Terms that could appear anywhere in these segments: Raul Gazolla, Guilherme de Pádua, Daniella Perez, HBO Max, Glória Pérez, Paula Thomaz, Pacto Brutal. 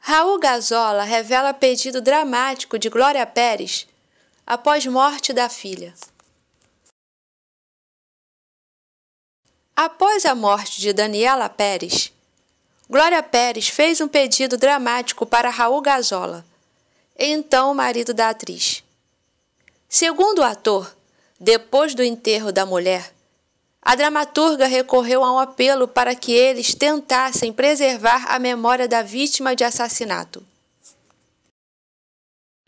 Raul Gazolla revela pedido dramático de Glória Pérez após morte da filha. Após a morte de Daniella Perez, Glória Pérez fez um pedido dramático para Raul Gazolla, então o marido da atriz. Segundo o ator, depois do enterro da mulher, a dramaturga recorreu a um apelo para que eles tentassem preservar a memória da vítima de assassinato.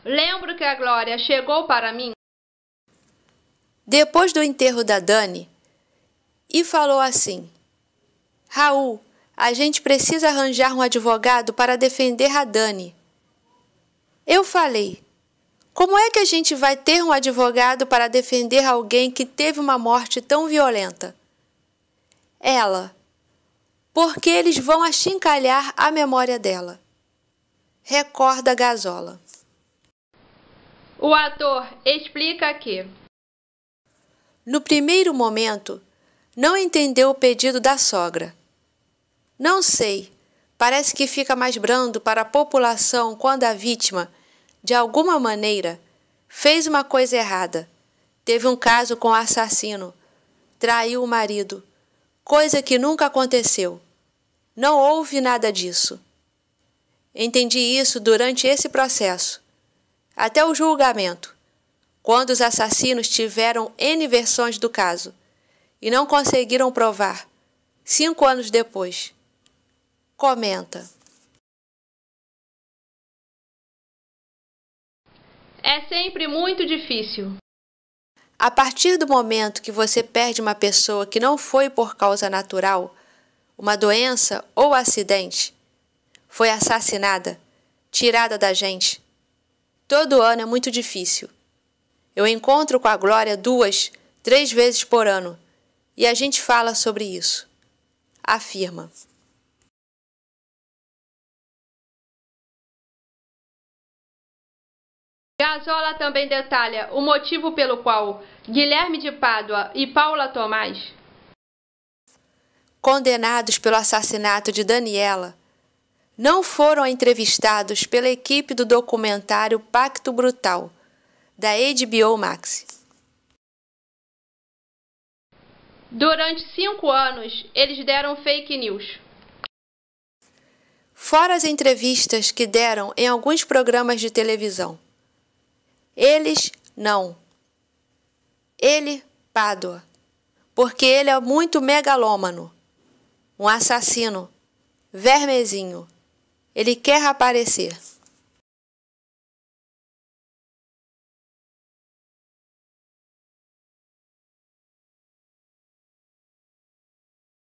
Lembro que a Glória chegou para mim depois do enterro da Dani e falou assim: Raul, a gente precisa arranjar um advogado para defender a Dani. Eu falei: como é que a gente vai ter um advogado para defender alguém que teve uma morte tão violenta? Ela: porque eles vão achincalhar a memória dela. Recorda Gazolla. O ator explica que, no primeiro momento, não entendeu o pedido da sogra. Não sei, parece que fica mais brando para a população quando a vítima, de alguma maneira, fez uma coisa errada, teve um caso com o assassino, traiu o marido, coisa que nunca aconteceu. Não houve nada disso. Entendi isso durante esse processo, até o julgamento, quando os assassinos tiveram N versões do caso e não conseguiram provar, 5 anos depois. Comenta. É sempre muito difícil. A partir do momento que você perde uma pessoa que não foi por causa natural, uma doença ou acidente, foi assassinada, tirada da gente, todo ano é muito difícil. Eu encontro com a Glória 2, 3 vezes por ano e a gente fala sobre isso. Afirma. Gazolla também detalha o motivo pelo qual Guilherme de Pádua e Paula Thomaz, condenados pelo assassinato de Daniella, não foram entrevistados pela equipe do documentário Pacto Brutal, da HBO Max. Durante 5 anos, eles deram fake news. Fora as entrevistas que deram em alguns programas de televisão. Eles não. Ele, Pádua, porque ele é muito megalômano, um assassino, vermezinho. Ele quer aparecer.